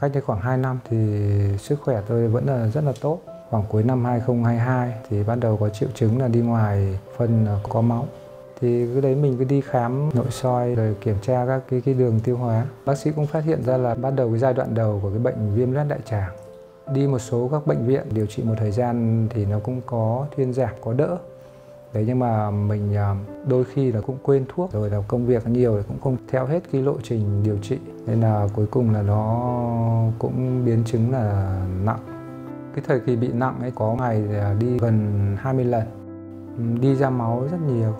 Cách đây khoảng 2 năm thì sức khỏe tôi vẫn là rất là tốt. Khoảng cuối năm 2022 thì bắt đầu có triệu chứng là đi ngoài phân có máu. Thì cứ đấy mình cứ đi khám nội soi rồi kiểm tra các cái đường tiêu hóa. Bác sĩ cũng phát hiện ra là bắt đầu cái giai đoạn đầu của cái bệnh viêm loét đại tràng. Đi một số các bệnh viện điều trị một thời gian thì nó cũng có thuyên giảm, có đỡ. Đấy, nhưng mà mình đôi khi là cũng quên thuốc, rồi là công việc nhiều thì cũng không theo hết cái lộ trình điều trị. Nên là cuối cùng là nó cũng biến chứng là nặng. Cái thời kỳ bị nặng ấy có ngày đi gần 20 lần, đi ra máu rất nhiều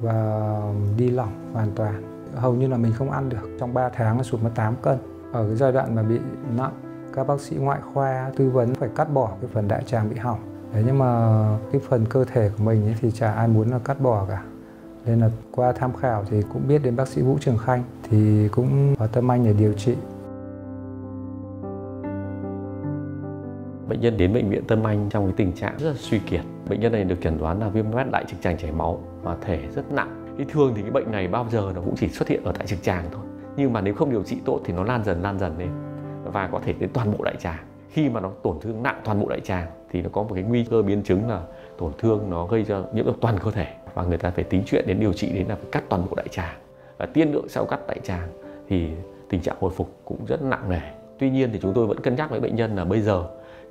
và đi lỏng hoàn toàn. Hầu như là mình không ăn được, trong 3 tháng nó sụt mất 8 cân. Ở cái giai đoạn mà bị nặng, các bác sĩ ngoại khoa tư vấn phải cắt bỏ cái phần đại tràng bị hỏng. Đấy, nhưng mà cái phần cơ thể của mình ấy thì chả ai muốn là cắt bỏ cả. Nên là qua tham khảo thì cũng biết đến bác sĩ Vũ Trường Khanh thì cũng vào tâm anh để điều trị. Bệnh nhân đến bệnh viện Tâm Anh trong cái tình trạng rất là suy kiệt. Bệnh nhân này được chẩn đoán là viêm loét đại trực tràng chảy máu và thể rất nặng. Thì thường thì cái bệnh này bao giờ nó cũng chỉ xuất hiện ở tại trực tràng thôi. Nhưng mà nếu không điều trị tốt thì nó lan dần lên và có thể đến toàn bộ đại tràng. Khi mà nó tổn thương nặng toàn bộ đại tràng thì nó có một cái nguy cơ biến chứng là tổn thương nó gây ra nhiễm độc toàn cơ thể, và người ta phải tính chuyện đến điều trị đến là phải cắt toàn bộ đại tràng. Và tiên lượng sau cắt đại tràng thì tình trạng hồi phục cũng rất nặng nề. Tuy nhiên thì chúng tôi vẫn cân nhắc với bệnh nhân là bây giờ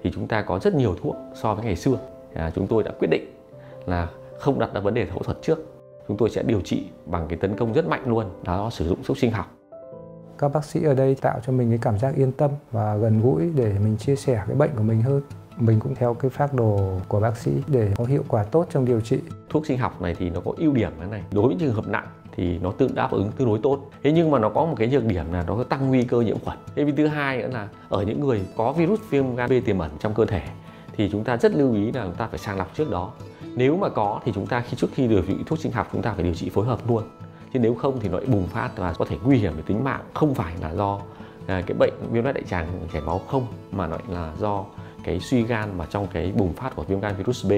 thì chúng ta có rất nhiều thuốc so với ngày xưa. Chúng tôi đã quyết định là không đặt ra vấn đề phẫu thuật trước. Chúng tôi sẽ điều trị bằng cái tấn công rất mạnh luôn, đó sử dụng thuốc sinh học. Các bác sĩ ở đây tạo cho mình cái cảm giác yên tâm và gần gũi để mình chia sẻ cái bệnh của mình hơn. Mình cũng theo cái phác đồ của bác sĩ để có hiệu quả tốt trong điều trị. Thuốc sinh học này thì nó có ưu điểm thế này. Đối với trường hợp nặng thì nó tự đáp ứng tương đối tốt. Thế nhưng mà nó có một cái nhược điểm là nó tăng nguy cơ nhiễm khuẩn. Thế vì thứ hai nữa là ở những người có virus viêm gan B tiềm ẩn trong cơ thể thì chúng ta rất lưu ý là chúng ta phải sàng lọc trước đó. Nếu mà có thì chúng ta trước khi điều trị thuốc sinh học chúng ta phải điều trị phối hợp luôn. Chứ nếu không thì nó lại bùng phát và có thể nguy hiểm về tính mạng, không phải là do cái bệnh viêm loét đại tràng chảy máu không, mà nó là do cái suy gan mà trong cái bùng phát của viêm gan virus B.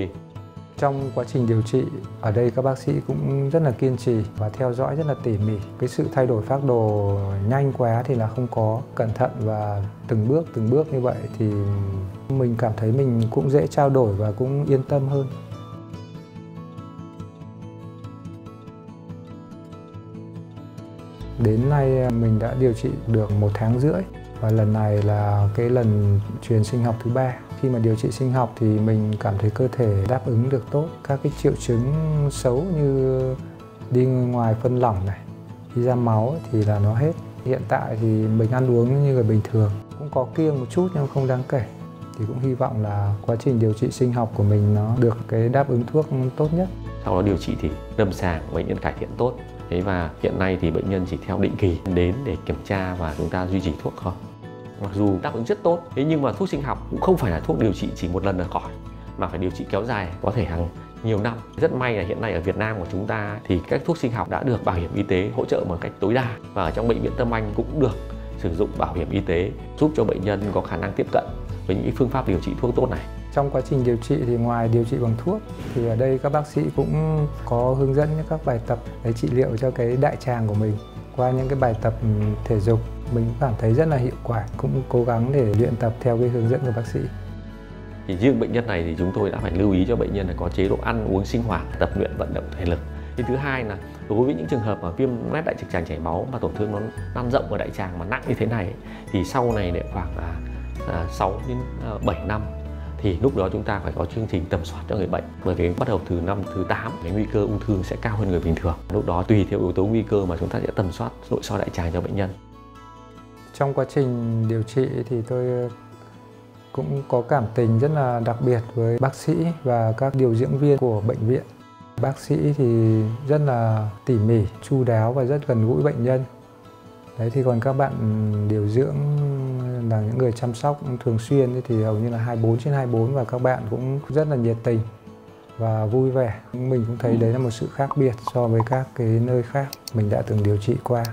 Trong quá trình điều trị ở đây các bác sĩ cũng rất là kiên trì và theo dõi rất là tỉ mỉ. Cái sự thay đổi phác đồ nhanh quá thì là không có, cẩn thận và từng bước như vậy thì mình cảm thấy mình cũng dễ trao đổi và cũng yên tâm hơn. Đến nay mình đã điều trị được 1,5 tháng và lần này là cái lần truyền sinh học thứ 3. Khi mà điều trị sinh học thì mình cảm thấy cơ thể đáp ứng được tốt các cái triệu chứng xấu như đi ngoài phân lỏng này, đi ra máu thì là nó hết. Hiện tại thì mình ăn uống như người bình thường, cũng có kiêng một chút nhưng không đáng kể. Thì cũng hy vọng là quá trình điều trị sinh học của mình nó được cái đáp ứng thuốc tốt nhất. Sau đó điều trị thì lâm sàng bệnh nhân cải thiện tốt. Thế và hiện nay thì bệnh nhân chỉ theo định kỳ đến để kiểm tra và chúng ta duy trì thuốc thôi. Mặc dù đáp ứng rất tốt, thế nhưng mà thuốc sinh học cũng không phải là thuốc điều trị chỉ một lần là khỏi, mà phải điều trị kéo dài, có thể hàng nhiều năm. Rất may là hiện nay ở Việt Nam của chúng ta thì các thuốc sinh học đã được bảo hiểm y tế hỗ trợ một cách tối đa, và ở trong bệnh viện Tâm Anh cũng được sử dụng bảo hiểm y tế giúp cho bệnh nhân có khả năng tiếp cận với những phương pháp điều trị thuốc tốt này. Trong quá trình điều trị thì ngoài điều trị bằng thuốc thì ở đây các bác sĩ cũng có hướng dẫn các bài tập để trị liệu cho cái đại tràng của mình. Qua những cái bài tập thể dục mình cảm thấy rất là hiệu quả, cũng cố gắng để luyện tập theo cái hướng dẫn của bác sĩ. Thì riêng bệnh nhân này thì chúng tôi đã phải lưu ý cho bệnh nhân là có chế độ ăn uống sinh hoạt, tập luyện vận động thể lực. Thì thứ hai là đối với những trường hợp mà viêm loét đại trực tràng chảy máu mà tổn thương nó lan rộng ở đại tràng mà nặng như thế này thì sau này để khoảng 6 đến 7 năm thì lúc đó chúng ta phải có chương trình tầm soát cho người bệnh, bởi vì bắt đầu từ năm thứ 8 cái nguy cơ ung thư sẽ cao hơn người bình thường. Lúc đó tùy theo yếu tố nguy cơ mà chúng ta sẽ tầm soát nội soi đại tràng cho bệnh nhân. Trong quá trình điều trị thì tôi cũng có cảm tình rất là đặc biệt với bác sĩ và các điều dưỡng viên của bệnh viện. Bác sĩ thì rất là tỉ mỉ, chu đáo và rất gần gũi bệnh nhân. Đấy, thì còn các bạn điều dưỡng là những người chăm sóc thường xuyên thì hầu như là 24/24 và các bạn cũng rất là nhiệt tình và vui vẻ. Mình cũng thấy đấy là một sự khác biệt so với các cái nơi khác mình đã từng điều trị qua.